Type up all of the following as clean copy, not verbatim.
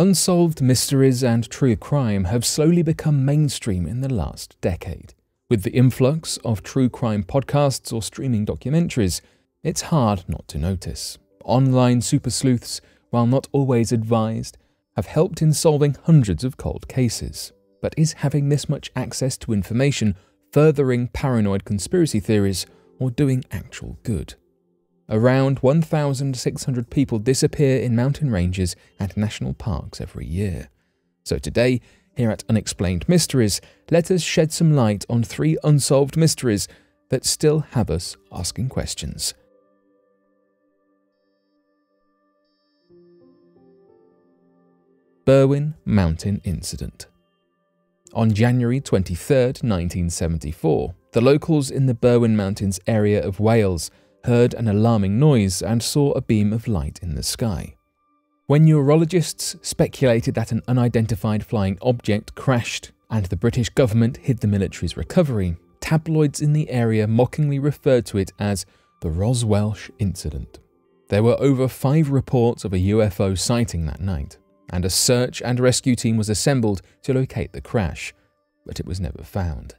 Unsolved mysteries and true crime have slowly become mainstream in the last decade. With the influx of true crime podcasts or streaming documentaries, it's hard not to notice. Online super sleuths, while not always advised, have helped in solving hundreds of cold cases. But is having this much access to information furthering paranoid conspiracy theories or doing actual good? Around 1,600 people disappear in mountain ranges and national parks every year. So today, here at Unexplained Mysteries, let us shed some light on three unsolved mysteries that still have us asking questions. Berwyn Mountain Incident. On January 23, 1974, the locals in the Berwyn Mountains area of Wales heard an alarming noise and saw a beam of light in the sky. When neurologists speculated that an unidentified flying object crashed and the British government hid the military's recovery, tabloids in the area mockingly referred to it as the Ros-Welsh incident. There were over 5 reports of a UFO sighting that night, and a search and rescue team was assembled to locate the crash, but it was never found.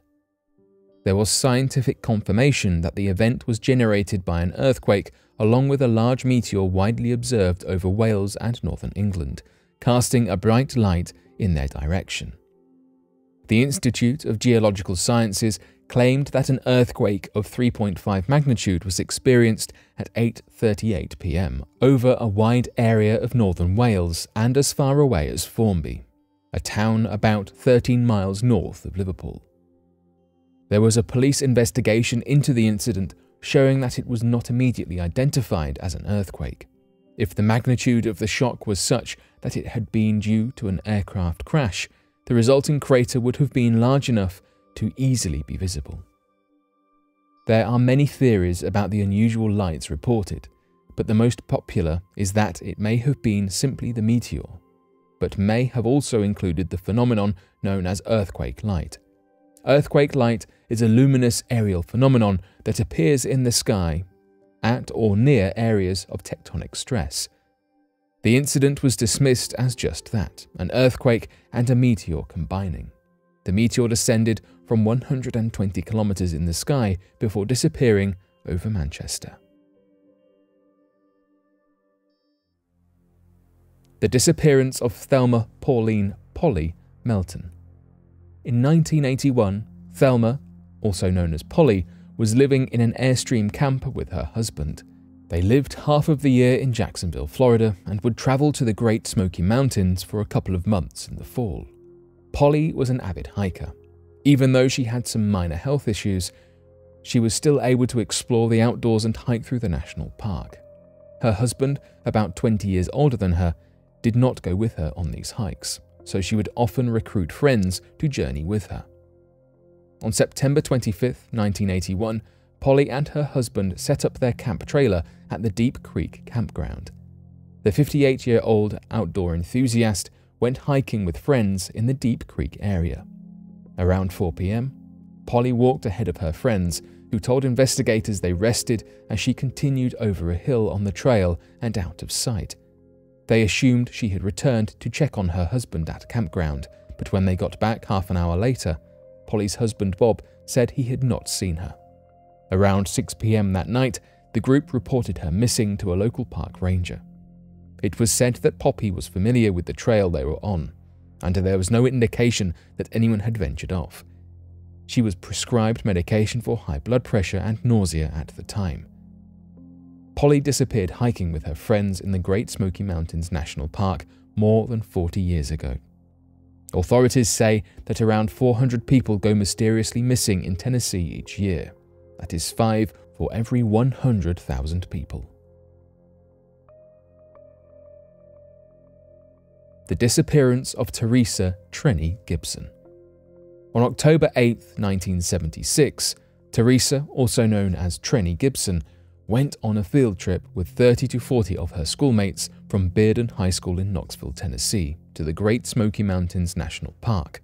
There was scientific confirmation that the event was generated by an earthquake, along with a large meteor widely observed over Wales and northern England, casting a bright light in their direction. The Institute of Geological Sciences claimed that an earthquake of 3.5 magnitude was experienced at 8:38 p.m. over a wide area of northern Wales and as far away as Formby, a town about 13 miles north of Liverpool. There was a police investigation into the incident showing that it was not immediately identified as an earthquake. If the magnitude of the shock was such that it had been due to an aircraft crash, the resulting crater would have been large enough to easily be visible. There are many theories about the unusual lights reported, but the most popular is that it may have been simply the meteor, but may have also included the phenomenon known as earthquake light. Earthquake light is a luminous aerial phenomenon that appears in the sky at or near areas of tectonic stress. The incident was dismissed as just that, an earthquake and a meteor combining. The meteor descended from 120 kilometers in the sky before disappearing over Manchester. The disappearance of Thelma Pauline Polly Melton. In 1981, Thelma, also known as Polly, was living in an Airstream camper with her husband. They lived half of the year in Jacksonville, Florida, and would travel to the Great Smoky Mountains for a couple of months in the fall. Polly was an avid hiker. Even though she had some minor health issues, she was still able to explore the outdoors and hike through the national park. Her husband, about 20 years older than her, did not go with her on these hikes, so she would often recruit friends to journey with her. On September 25, 1981, Polly and her husband set up their camp trailer at the Deep Creek Campground. The 58-year-old outdoor enthusiast went hiking with friends in the Deep Creek area. Around 4 p.m., Polly walked ahead of her friends, who told investigators they rested as she continued over a hill on the trail and out of sight. They assumed she had returned to check on her husband at campground, but when they got back half an hour later, Polly's husband Bob said he had not seen her. Around 6 p.m. that night, the group reported her missing to a local park ranger. It was said that Poppy was familiar with the trail they were on, and there was no indication that anyone had ventured off. She was prescribed medication for high blood pressure and nausea at the time. Polly disappeared hiking with her friends in the Great Smoky Mountains National Park more than 40 years ago. Authorities say that around 400 people go mysteriously missing in Tennessee each year. That is 5 for every 100,000 people. The disappearance of Teresa Trenny Gibson. On October 8, 1976, Teresa, also known as Trenny Gibson, went on a field trip with 30 to 40 of her schoolmates from Bearden High School in Knoxville, Tennessee, to the Great Smoky Mountains National Park.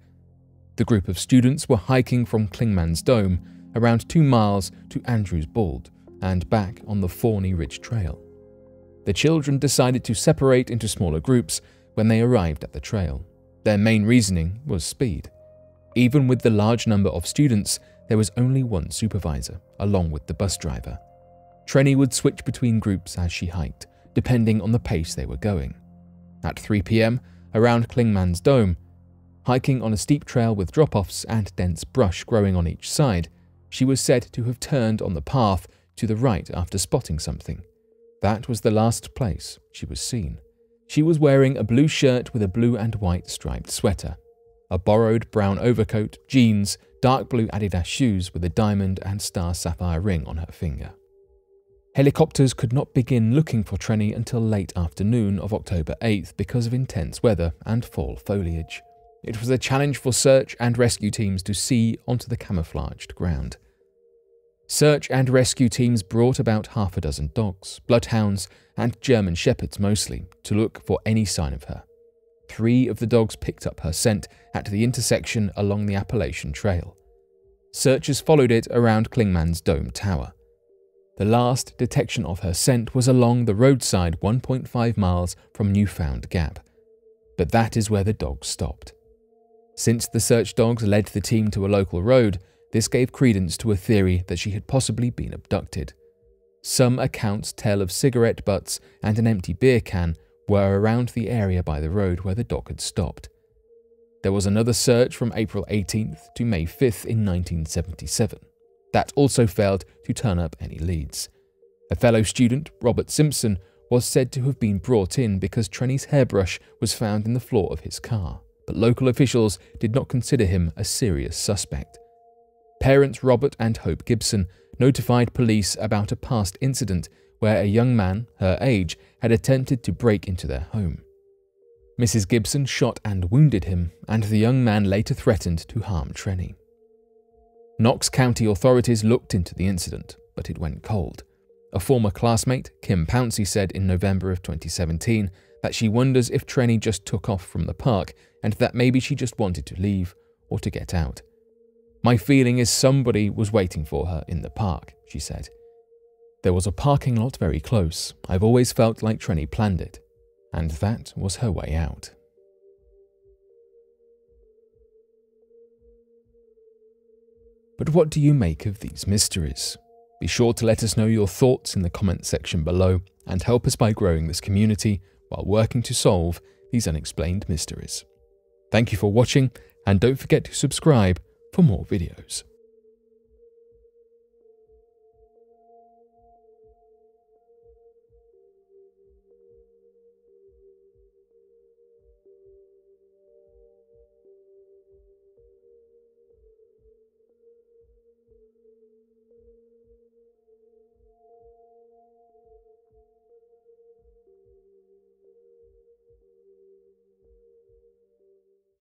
The group of students were hiking from Clingmans Dome around 2 miles to Andrews Bald and back on the Fawney Ridge Trail. The children decided to separate into smaller groups, when they arrived at the trail. Their main reasoning was speed. Even with the large number of students, there was only one supervisor, along with the bus driver. Trenny would switch between groups as she hiked, depending on the pace they were going. At 3 p.m., around Clingmans Dome, hiking on a steep trail with drop-offs and dense brush growing on each side, she was said to have turned on the path to the right after spotting something. That was the last place she was seen. She was wearing a blue shirt with a blue and white striped sweater, a borrowed brown overcoat, jeans, dark blue Adidas shoes with a diamond and star sapphire ring on her finger. Helicopters could not begin looking for Trenny until late afternoon of October 8th because of intense weather and fall foliage. It was a challenge for search and rescue teams to see onto the camouflaged ground. Search and rescue teams brought about half a dozen dogs, bloodhounds, and German shepherds mostly, to look for any sign of her. 3 of the dogs picked up her scent at the intersection along the Appalachian Trail. Searchers followed it around Clingmans Dome Tower. The last detection of her scent was along the roadside 1.5 miles from Newfound Gap, but that is where the dogs stopped. Since the search dogs led the team to a local road, this gave credence to a theory that she had possibly been abducted. Some accounts tell of cigarette butts and an empty beer can were around the area by the road where the dog had stopped. There was another search from April 18th to May 5th in 1977. That also failed to turn up any leads. A fellow student, Robert Simpson, was said to have been brought in because Trenny's hairbrush was found in the floor of his car, but local officials did not consider him a serious suspect. Parents Robert and Hope Gibson notified police about a past incident where a young man, her age, had attempted to break into their home. Mrs. Gibson shot and wounded him, and the young man later threatened to harm Trenny. Knox County authorities looked into the incident, but it went cold. A former classmate, Kim Pouncey, said in November of 2017 that she wonders if Trenny just took off from the park and that maybe she just wanted to leave or to get out. "My feeling is somebody was waiting for her in the park," she said. "There was a parking lot very close. I've always felt like Trenny planned it, and that was her way out." But what do you make of these mysteries? Be sure to let us know your thoughts in the comments section below and help us by growing this community while working to solve these unexplained mysteries. Thank you for watching, and don't forget to subscribe for more videos.